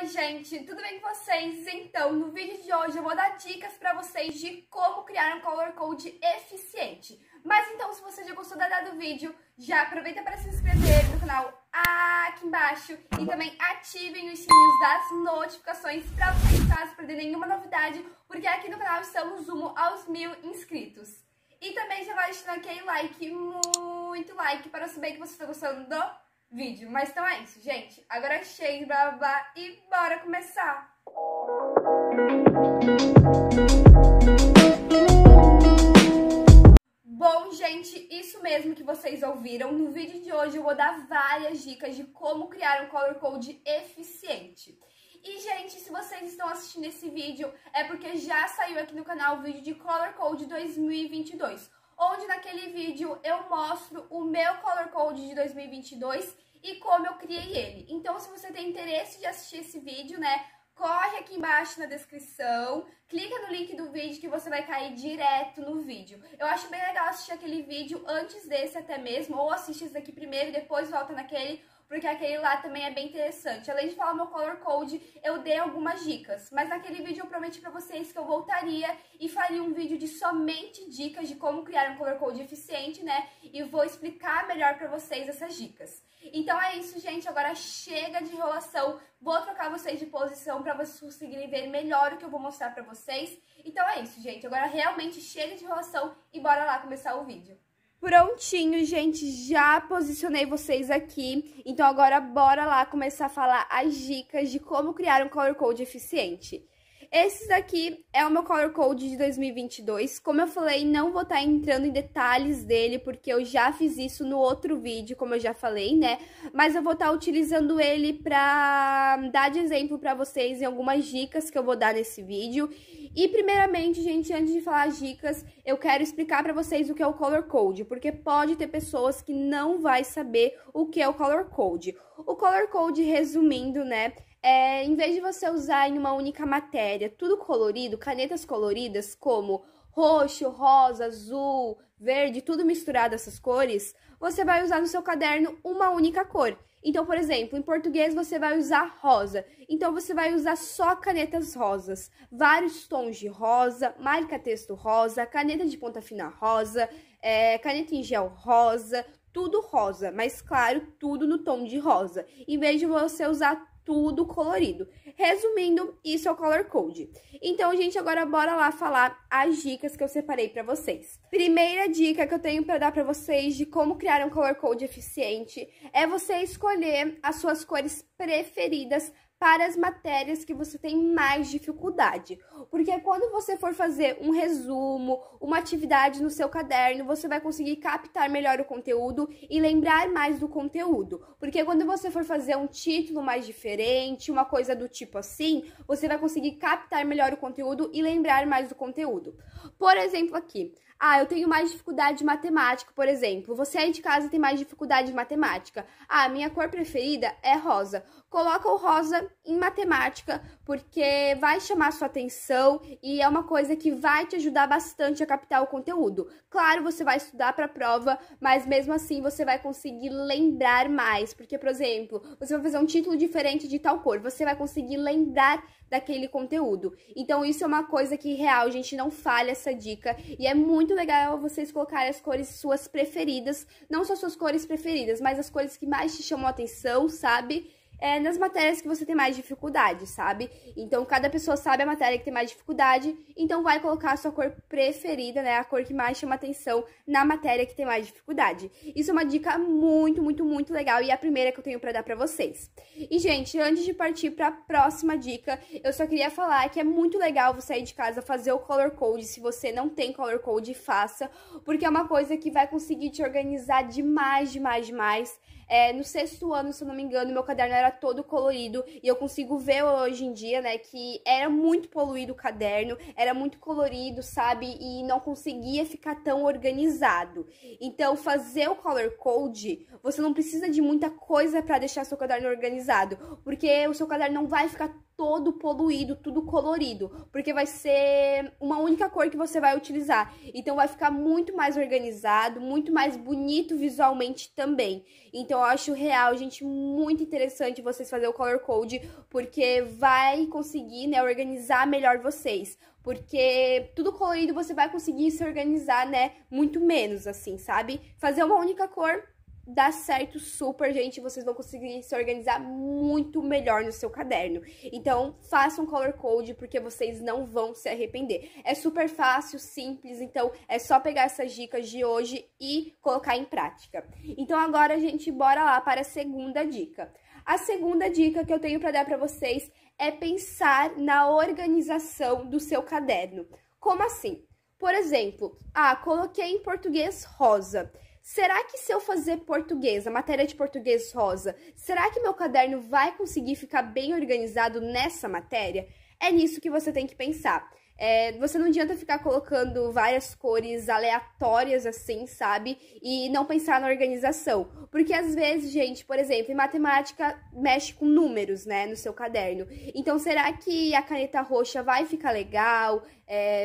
Oi gente, tudo bem com vocês? Então, no vídeo de hoje eu vou dar dicas pra vocês de como criar um color code eficiente. Mas então, se você já gostou da ideia do vídeo, já aproveita para se inscrever no canal aqui embaixo e também ativem os sininhos das notificações pra vocês não perderem nenhuma novidade, porque aqui no canal estamos rumo aos 1000 inscritos. E também já vai deixando aquele like, muito like, para eu saber que você está gostando do vídeo. Mas então é isso, gente. Agora é cheio de blá blá blá e bora começar! Bom, gente, isso mesmo que vocês ouviram. No vídeo de hoje eu vou dar várias dicas de como criar um color code eficiente. E, gente, se vocês estão assistindo esse vídeo, é porque já saiu aqui no canal o vídeo de Color Code 2022. Onde naquele vídeo eu mostro o meu Color Code de 2022 e como eu criei ele. Então, se você tem interesse de assistir esse vídeo, né, corre aqui embaixo na descrição, clica no link do vídeo que você vai cair direto no vídeo. Eu acho bem legal assistir aquele vídeo antes desse até mesmo, ou assiste esse daqui primeiro e depois volta naquele, porque aquele lá também é bem interessante. Além de falar meu color code, eu dei algumas dicas, mas naquele vídeo eu prometi pra vocês que eu voltaria e faria um vídeo de somente dicas de como criar um color code eficiente, né? E vou explicar melhor pra vocês essas dicas. Então é isso, gente. Agora chega de enrolação. Vou trocar vocês de posição pra vocês conseguirem ver melhor o que eu vou mostrar pra vocês. Então é isso, gente. Agora realmente chega de enrolação e bora lá começar o vídeo. Prontinho, gente, já posicionei vocês aqui, então agora bora lá começar a falar as dicas de como criar um color code eficiente. Esse daqui é o meu color code de 2022, como eu falei, não vou estar entrando em detalhes dele, porque eu já fiz isso no outro vídeo, como eu já falei, né? Mas eu vou estar utilizando ele pra dar de exemplo pra vocês em algumas dicas que eu vou dar nesse vídeo. E primeiramente, gente, antes de falar as dicas, eu quero explicar pra vocês o que é o color code, porque pode ter pessoas que não vai saber o que é o color code. O color code, resumindo, né, é, em vez de você usar em uma única matéria tudo colorido, canetas coloridas como roxo, rosa, azul, verde, tudo misturado essas cores, você vai usar no seu caderno uma única cor. Então, por exemplo, em português você vai usar rosa, então você vai usar só canetas rosas, vários tons de rosa, marca-texto rosa, caneta de ponta fina rosa, caneta em gel rosa, tudo rosa, mas claro, tudo no tom de rosa, em vez de você usar tudo colorido. Resumindo, isso é o color code. Então, gente, agora bora lá falar as dicas que eu separei pra vocês. Primeira dica que eu tenho pra dar pra vocês de como criar um color code eficiente é você escolher as suas cores preferidas para as matérias que você tem mais dificuldade. Porque quando você for fazer um resumo, uma atividade no seu caderno, você vai conseguir captar melhor o conteúdo e lembrar mais do conteúdo. Porque quando você for fazer um título mais diferente, uma coisa do tipo assim, você vai conseguir captar melhor o conteúdo e lembrar mais do conteúdo. Por exemplo, aqui. Ah, eu tenho mais dificuldade de matemática, por exemplo. Você aí de casa tem mais dificuldade de matemática. Ah, minha cor preferida é rosa. Coloca o rosa em matemática, porque vai chamar sua atenção e é uma coisa que vai te ajudar bastante a captar o conteúdo. Claro, você vai estudar para a prova, mas mesmo assim você vai conseguir lembrar mais. Porque, por exemplo, você vai fazer um título diferente de tal cor, você vai conseguir lembrar daquele conteúdo. Então, isso é uma coisa que, real, gente, não falha essa dica e é muito legal vocês colocarem as cores suas preferidas, não só suas cores preferidas, mas as cores que mais te chamam a atenção, sabe? Nas matérias que você tem mais dificuldade, sabe? Então, cada pessoa sabe a matéria que tem mais dificuldade, então vai colocar a sua cor preferida, né? A cor que mais chama atenção na matéria que tem mais dificuldade. Isso é uma dica muito, muito, muito legal e é a primeira que eu tenho pra dar pra vocês. E, gente, antes de partir pra próxima dica, eu só queria falar que é muito legal você sair de casa fazer o color code. Se você não tem color code, faça, porque é uma coisa que vai conseguir te organizar demais, demais, demais. No sexto ano, se eu não me engano, meu caderno era todo colorido e eu consigo ver hoje em dia, né, que era muito poluído o caderno, era muito colorido, sabe, e não conseguia ficar tão organizado. Então, fazer o color code, você não precisa de muita coisa pra deixar seu caderno organizado, porque o seu caderno não vai ficar todo poluído, tudo colorido, porque vai ser uma única cor que você vai utilizar. Então vai ficar muito mais organizado, muito mais bonito visualmente também. Então eu acho real, gente, muito interessante vocês fazerem o color code, porque vai conseguir, né, organizar melhor vocês. Porque tudo colorido você vai conseguir se organizar, né, muito menos, assim, sabe? Fazer uma única cor dá certo super, gente, vocês vão conseguir se organizar muito melhor no seu caderno. Então, façam color code, porque vocês não vão se arrepender. É super fácil, simples, então é só pegar essas dicas de hoje e colocar em prática. Então, agora, gente, bora lá para a segunda dica. A segunda dica que eu tenho para dar para vocês é pensar na organização do seu caderno. Como assim? Por exemplo, coloquei em português rosa. Será que se eu fazer português, a matéria de português rosa, será que meu caderno vai conseguir ficar bem organizado nessa matéria? É nisso que você tem que pensar. Você não adianta ficar colocando várias cores aleatórias assim, sabe? E não pensar na organização. Porque às vezes, gente, por exemplo, em matemática mexe com números, né, no seu caderno. Então, será que a caneta roxa vai ficar legal?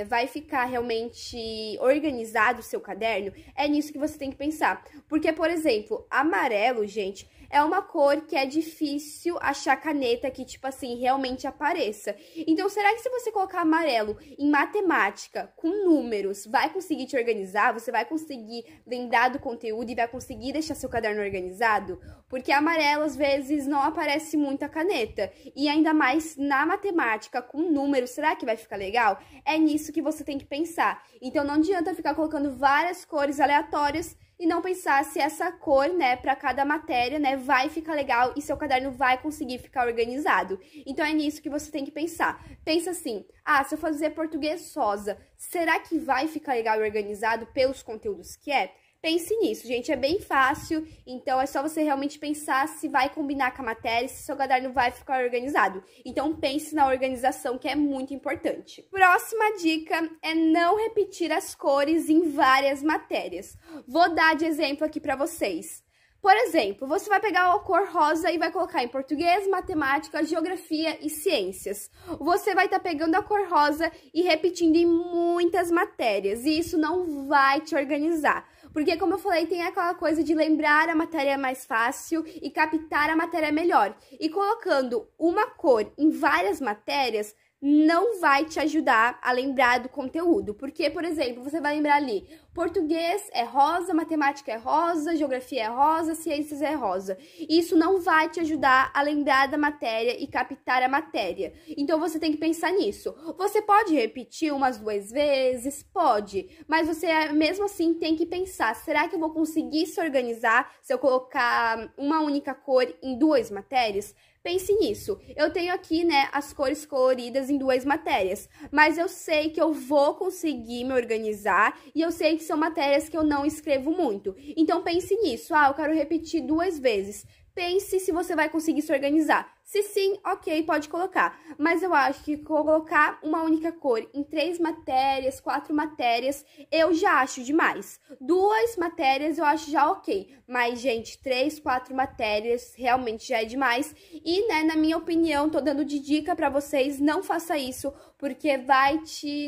Vai ficar realmente organizado o seu caderno? É nisso que você tem que pensar. Porque, por exemplo, amarelo, gente, é uma cor que é difícil achar caneta que, tipo assim, realmente apareça. Então, será que se você colocar amarelo em matemática com números, vai conseguir te organizar? Você vai conseguir lembrar do conteúdo e vai conseguir deixar seu caderno organizado? Porque amarelo, às vezes, não aparece muito a caneta. E ainda mais na matemática com números, será que vai ficar legal? É nisso que você tem que pensar. Então, não adianta ficar colocando várias cores aleatórias e não pensar se essa cor, né, para cada matéria, né, vai ficar legal e seu caderno vai conseguir ficar organizado. Então, é nisso que você tem que pensar. Pensa assim, se eu fazer português rosa, será que vai ficar legal e organizado pelos conteúdos que é? Pense nisso, gente, é bem fácil, então é só você realmente pensar se vai combinar com a matéria, se seu caderno vai ficar organizado. Então pense na organização, que é muito importante. Próxima dica é não repetir as cores em várias matérias. Vou dar de exemplo aqui para vocês. Por exemplo, você vai pegar a cor rosa e vai colocar em português, matemática, geografia e ciências. Você vai estar pegando a cor rosa e repetindo em muitas matérias, e isso não vai te organizar. Porque, como eu falei, tem aquela coisa de lembrar a matéria mais fácil e captar a matéria melhor. E colocando uma cor em várias matérias não vai te ajudar a lembrar do conteúdo. Porque, por exemplo, você vai lembrar ali, português é rosa, matemática é rosa, geografia é rosa, ciências é rosa. Isso não vai te ajudar a lembrar da matéria e captar a matéria. Então, você tem que pensar nisso. Você pode repetir umas 2 vezes? Pode. Mas você, mesmo assim, tem que pensar, será que eu vou conseguir se organizar se eu colocar uma única cor em 2 matérias? Pense nisso. Eu tenho aqui, né, as cores coloridas em 2 matérias, mas eu sei que eu vou conseguir me organizar e eu sei que são matérias que eu não escrevo muito. Então, pense nisso. Eu quero repetir 2 vezes. Pense se você vai conseguir se organizar. Se sim, ok, pode colocar. Mas eu acho que colocar uma única cor em 3 matérias, 4 matérias, eu já acho demais. 2 matérias eu acho já ok. Mas, gente, 3, 4 matérias realmente já é demais. E, né, na minha opinião, tô dando de dica pra vocês, não faça isso, porque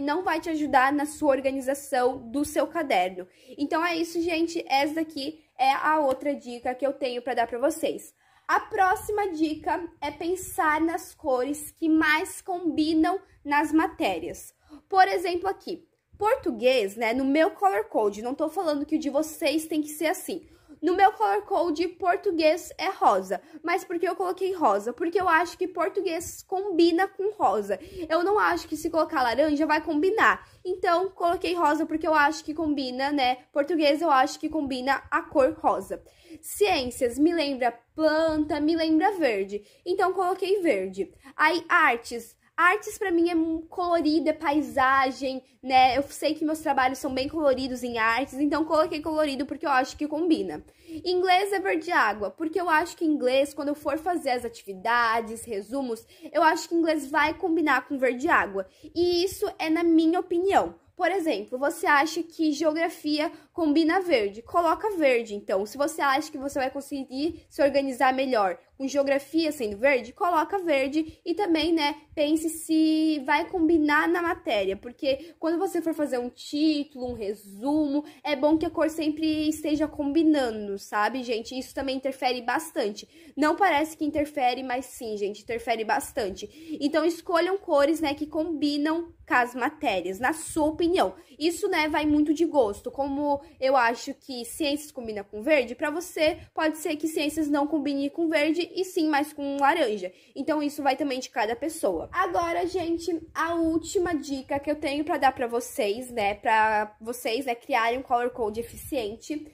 não vai te ajudar na sua organização do seu caderno. Então é isso, gente. Essa daqui é a outra dica que eu tenho pra dar pra vocês. A próxima dica é pensar nas cores que mais combinam nas matérias. Por exemplo, aqui, português, né, no meu color code, não tô falando que o de vocês tem que ser assim. No meu color code, português é rosa. Mas por que eu coloquei rosa? Porque eu acho que português combina com rosa. Eu não acho que se colocar laranja vai combinar. Então, coloquei rosa porque eu acho que combina, né? Português eu acho que combina a cor rosa. Ciências me lembra planta, me lembra verde. Então, coloquei verde. Aí, artes. Artes pra mim é colorida, é paisagem, né? Eu sei que meus trabalhos são bem coloridos em artes, então coloquei colorido porque eu acho que combina. Inglês é verde água, porque eu acho que inglês, quando eu for fazer as atividades, resumos, eu acho que inglês vai combinar com verde água. E isso é na minha opinião. Por exemplo, você acha que geografia combina verde? Coloca verde, então. Se você acha que você vai conseguir se organizar melhor com geografia sendo verde, coloca verde. E também, né, pense se vai combinar na matéria, porque quando você for fazer um título, um resumo, é bom que a cor sempre esteja combinando, sabe, gente? Isso também interfere bastante. Não parece que interfere, mas sim, gente, interfere bastante. Então, escolham cores, né, que combinam com as matérias, na sua opinião. Isso, né, vai muito de gosto. Como eu acho que ciências combina com verde, pra você pode ser que ciências não combine com verde, e sim mais com laranja. Então isso vai também de cada pessoa. Agora, gente, a última dica que eu tenho pra dar pra vocês, né, criarem um color code eficiente.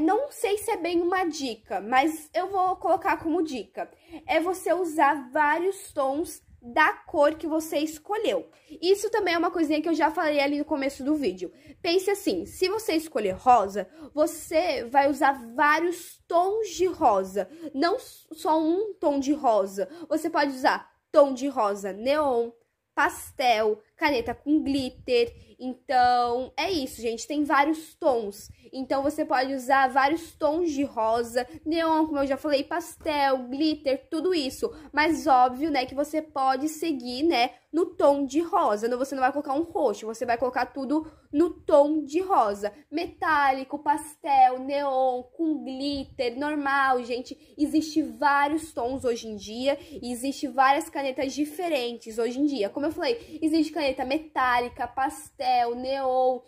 Não sei se é bem uma dica, mas eu vou colocar como dica. É você usar vários tons da cor que você escolheu. Isso também é uma coisinha que eu já falei ali no começo do vídeo. Pense assim, se você escolher rosa, você vai usar vários tons de rosa, não só um tom de rosa. Você pode usar tom de rosa neon, pastel, caneta com glitter. Então, é isso, gente. Tem vários tons. Então, você pode usar vários tons de rosa, neon, como eu já falei, pastel, glitter, tudo isso. Mas, óbvio, né, que você pode seguir, né, no tom de rosa. Você não vai colocar um roxo, você vai colocar tudo no tom de rosa. Metálico, pastel, neon, com glitter, normal, gente. Existe vários tons hoje em dia e existe várias canetas diferentes hoje em dia. Como eu falei, existe caneta metálica, pastel, neon,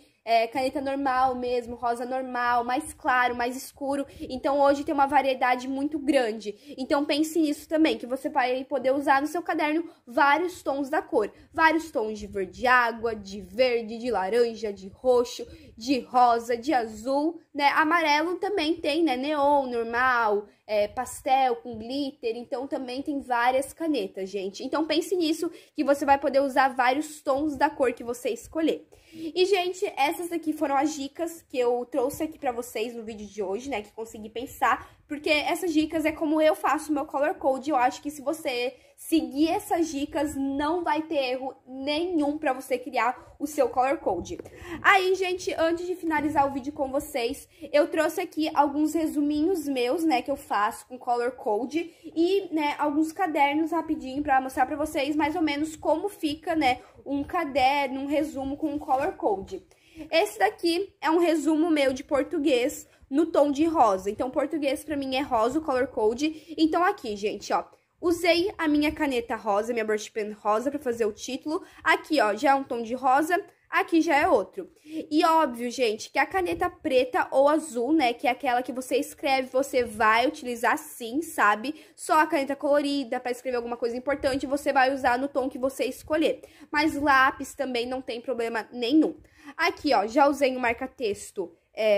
caneta normal mesmo, rosa normal, mais claro, mais escuro. Então hoje tem uma variedade muito grande. Então pense nisso também, que você vai poder usar no seu caderno vários tons da cor. Vários tons de verde água, de verde, de laranja, de roxo, de rosa, de azul, né? Amarelo também tem, né? Neon, normal, pastel, com glitter. Então também tem várias canetas, gente. Então pense nisso, que você vai poder usar vários tons da cor que você escolher. E, gente, essas aqui foram as dicas que eu trouxe aqui pra vocês no vídeo de hoje, né, que consegui pensar, porque essas dicas é como eu faço meu color code. Eu acho que se você seguir essas dicas, não vai ter erro nenhum pra você criar o seu color code. Aí, gente, antes de finalizar o vídeo com vocês, eu trouxe aqui alguns resuminhos meus, né, que eu faço com color code e, né, alguns cadernos rapidinho pra mostrar pra vocês mais ou menos como fica, né, um caderno, um resumo com um color code. Esse daqui é um resumo meu de português no tom de rosa. Então, português pra mim é rosa, o color code. Então, aqui, gente, ó, usei a minha caneta rosa, minha brush pen rosa pra fazer o título. Aqui, ó, já é um tom de rosa, aqui já é outro. E óbvio, gente, que a caneta preta ou azul, né, que é aquela que você escreve, você vai utilizar sim, sabe? Só a caneta colorida pra escrever alguma coisa importante, você vai usar no tom que você escolher. Mas lápis também não tem problema nenhum. Aqui, ó, já usei um marca-texto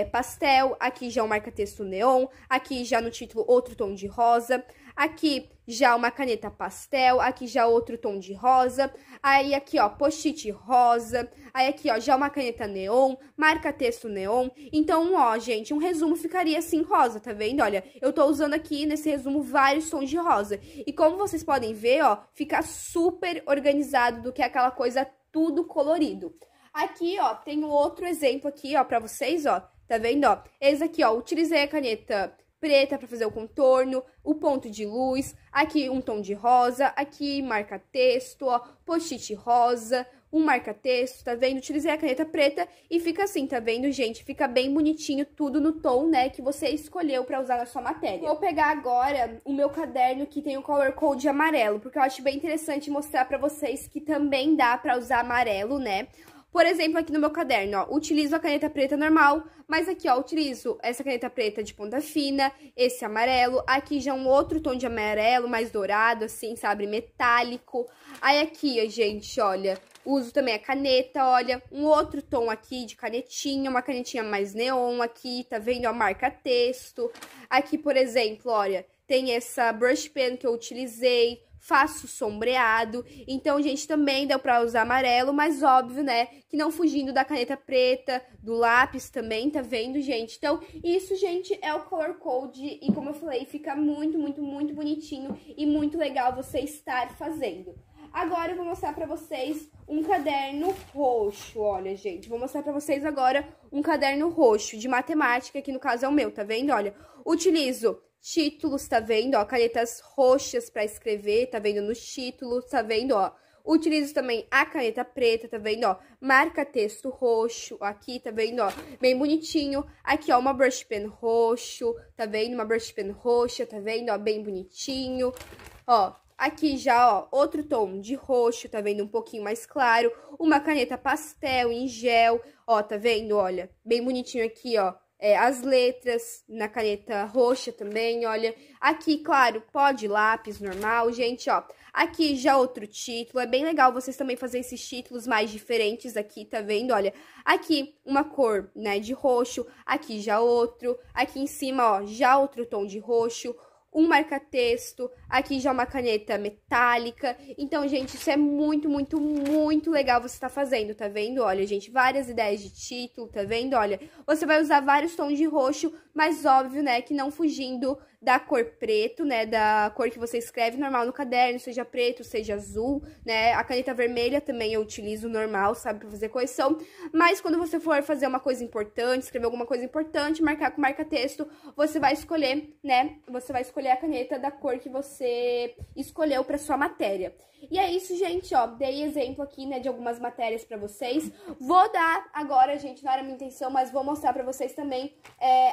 pastel, aqui já um marca-texto neon, aqui já no título outro tom de rosa, aqui já uma caneta pastel, aqui já outro tom de rosa, aí aqui, ó, post-it rosa, aí aqui, ó, já uma caneta neon, marca-texto neon. Então, ó, gente, um resumo ficaria assim rosa, tá vendo? Olha, eu tô usando aqui nesse resumo vários tons de rosa. E como vocês podem ver, ó, fica super organizado do que aquela coisa tudo colorido. Aqui, ó, tem outro exemplo aqui, ó, pra vocês, ó, tá vendo, ó? Esse aqui, ó, utilizei a caneta preta pra fazer o contorno, o ponto de luz, aqui um tom de rosa, aqui marca-texto, ó, post-it rosa, um marca-texto, tá vendo? Utilizei a caneta preta e fica assim, tá vendo, gente? Fica bem bonitinho, tudo no tom, né, que você escolheu pra usar na sua matéria. Vou pegar agora o meu caderno que tem o color code amarelo, porque eu acho bem interessante mostrar pra vocês que também dá pra usar amarelo, né? Por exemplo, aqui no meu caderno, ó, utilizo a caneta preta normal, mas aqui, ó, utilizo essa caneta preta de ponta fina, esse amarelo, aqui já um outro tom de amarelo, mais dourado, assim, sabe, metálico. Aí aqui, ó, gente, olha, uso também a caneta, olha, um outro tom aqui de canetinha, uma canetinha mais neon aqui, tá vendo, ó, marca-texto. Aqui, por exemplo, olha, tem essa brush pen que eu utilizei, faço sombreado. Então, gente, também deu pra usar amarelo, mas óbvio, né, que não fugindo da caneta preta, do lápis também, tá vendo, gente? Então, isso, gente, é o color code e, como eu falei, fica muito, muito, muito bonitinho e muito legal você estar fazendo. Agora eu vou mostrar pra vocês um caderno roxo, olha, gente. Vou mostrar pra vocês agora um caderno roxo de matemática, que no caso é o meu, tá vendo? Olha, utilizo títulos, tá vendo? Ó, canetas roxas pra escrever, tá vendo? Nos títulos, tá vendo? Ó. Utilizo também a caneta preta, tá vendo, ó? Marca texto roxo aqui, tá vendo, ó? Bem bonitinho. Aqui, ó, uma brush pen roxo, tá vendo? Uma brush pen roxa, tá vendo, ó? Bem bonitinho. Ó, aqui já, ó, outro tom de roxo, tá vendo? Um pouquinho mais claro. Uma caneta pastel em gel, ó, tá vendo? Olha, bem bonitinho aqui, ó. É, as letras na caneta roxa também, olha. Aqui, claro, pó de lápis normal, gente, ó. Aqui já outro título, é bem legal vocês também fazerem esses títulos mais diferentes aqui, tá vendo? Olha, aqui uma cor, né, de roxo, aqui já outro, aqui em cima, ó, já outro tom de roxo, um marca-texto, aqui já uma caneta metálica. Então, gente, isso é muito, muito, muito legal você tá fazendo, tá vendo? Olha, gente, várias ideias de título, tá vendo? Olha, você vai usar vários tons de roxo, mas óbvio, né, que não fugindo da cor preto, né, da cor que você escreve normal no caderno, seja preto, seja azul, né? A caneta vermelha também eu utilizo normal, sabe, pra fazer correção. Mas quando você for fazer uma coisa importante, escrever alguma coisa importante, marcar com marca-texto, você vai escolher, né, você vai escolher a caneta da cor que você escolheu para sua matéria. E é isso, gente, ó, dei exemplo aqui, né, de algumas matérias para vocês. Vou dar agora, gente, não era minha intenção, mas vou mostrar para vocês também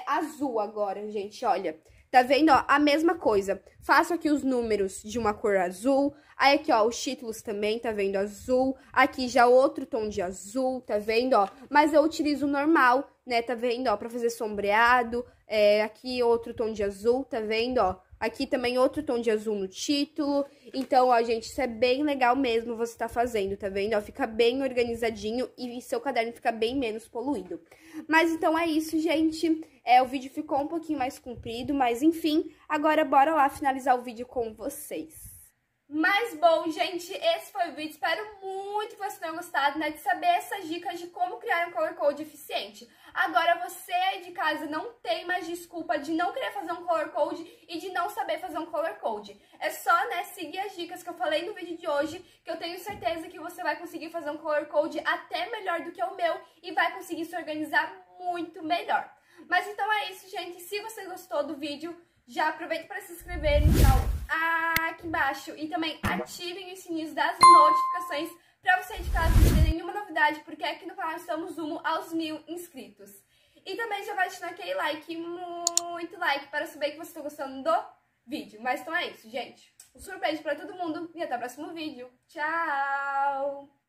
azul agora, gente, olha. Tá vendo, ó, a mesma coisa. Faço aqui os números de uma cor azul. Aí aqui, ó, os títulos também, tá vendo, azul. Aqui já outro tom de azul, tá vendo, ó. Mas eu utilizo o normal, né, tá vendo, ó, pra fazer sombreado. Aqui outro tom de azul, tá vendo, ó. Aqui também outro tom de azul no título. Então, ó, gente, isso é bem legal mesmo você tá fazendo, tá vendo? Ó, fica bem organizadinho e seu caderno fica bem menos poluído. Mas então é isso, gente. O vídeo ficou um pouquinho mais comprido, mas enfim, agora bora lá finalizar o vídeo com vocês. Mas, bom, gente, esse foi o vídeo. Espero muito que vocês tenham gostado, né, de saber essas dicas de como criar um color code eficiente. Agora, você aí de casa não tem mais desculpa de não querer fazer um color code e de não saber fazer um color code. É só, né, seguir as dicas que eu falei no vídeo de hoje, que eu tenho certeza que você vai conseguir fazer um color code até melhor do que o meu e vai conseguir se organizar muito melhor. Mas, então, é isso, gente. Se você gostou do vídeo, já aproveita para se inscrever no canal aqui embaixo e também ativem os sininhos das notificações para você de casa não perder nenhuma novidade, porque aqui no canal estamos rumo aos 1000 inscritos. E também já vai deixando aquele like, muito like, para saber que vocês estão gostando do vídeo. Mas então é isso, gente. Um super beijo para todo mundo e até o próximo vídeo. Tchau!